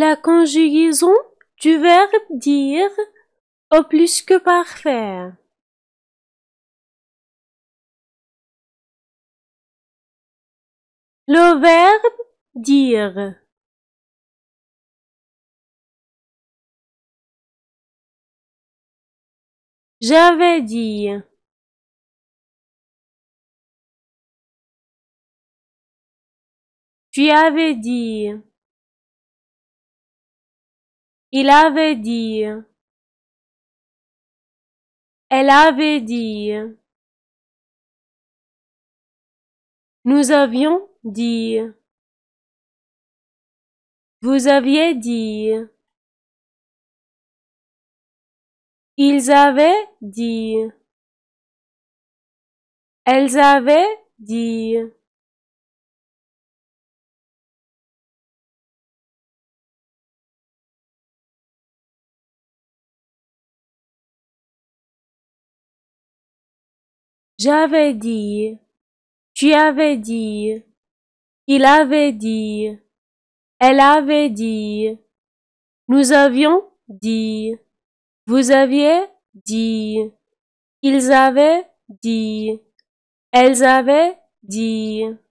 La conjugaison du verbe dire au plus que parfait. Le verbe dire. J'avais dit. Tu avais dit. Il avait dit. Elle avait dit. Nous avions dit. Vous aviez dit. Ils avaient dit. Elles avaient dit. J'avais dit. Tu avais dit. Il avait dit. Elle avait dit. Nous avions dit. Vous aviez dit. Ils avaient dit. Elles avaient dit.